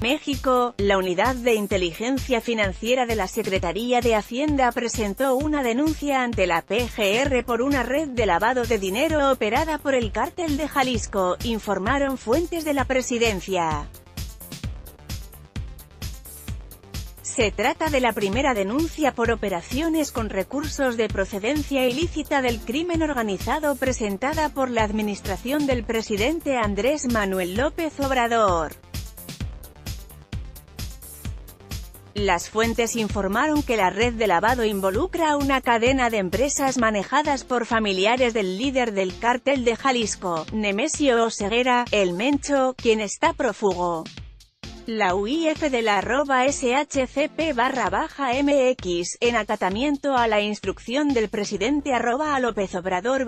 México, la Unidad de Inteligencia Financiera de la Secretaría de Hacienda presentó una denuncia ante la PGR por una red de lavado de dinero operada por el Cártel de Jalisco, informaron fuentes de la presidencia. Se trata de la primera denuncia por operaciones con recursos de procedencia ilícita del crimen organizado presentada por la administración del presidente Andrés Manuel López Obrador. Las fuentes informaron que la red de lavado involucra una cadena de empresas manejadas por familiares del líder del Cártel de Jalisco, Nemesio Oseguera, el Mencho, quien está prófugo. La UIF de la @SHCP_MX, en acatamiento a la instrucción del presidente @López Obrador_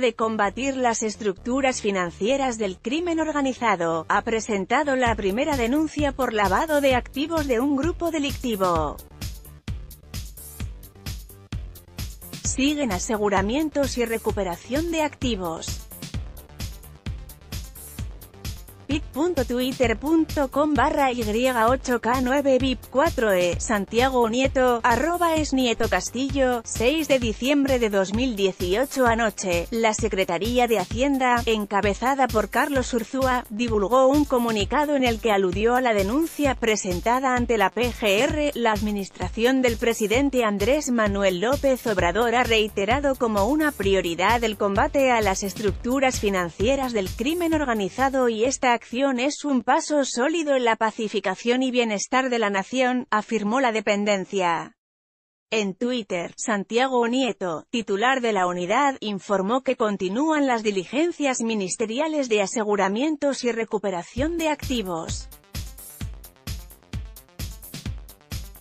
de combatir las estructuras financieras del crimen organizado, ha presentado la primera denuncia por lavado de activos de un grupo delictivo. Siguen aseguramientos y recuperación de activos. pic.twitter.com/y8k9vip4e, Santiago Nieto, @esnietocastillo, 6 de diciembre de 2018. Anoche, la Secretaría de Hacienda, encabezada por Carlos Urzúa, divulgó un comunicado en el que aludió a la denuncia presentada ante la PGR. La administración del presidente Andrés Manuel López Obrador ha reiterado como una prioridad el combate a las estructuras financieras del crimen organizado y esta acción es un paso sólido en la pacificación y bienestar de la nación, afirmó la dependencia. En Twitter, Santiago Nieto, titular de la unidad, informó que continúan las diligencias ministeriales de aseguramientos y recuperación de activos.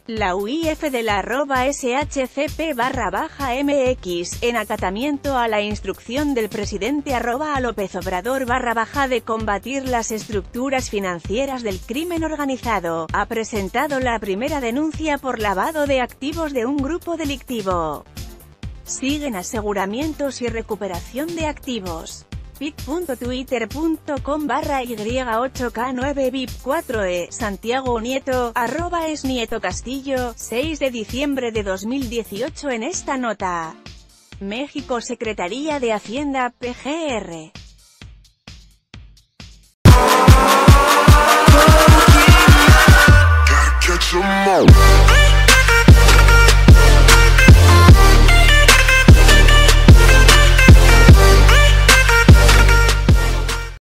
La UIF de la @SHCP_MX, en acatamiento a la instrucción del presidente @López Obrador_ de combatir las estructuras financieras del crimen organizado, ha presentado la primera denuncia por lavado de activos de un grupo delictivo. Siguen aseguramientos y recuperación de activos. pic.twitter.com/y8k9vip4e, Santiago Nieto, @esnietocastillo, 6 de diciembre de 2018. En esta nota, México, Secretaría de Hacienda, PGR.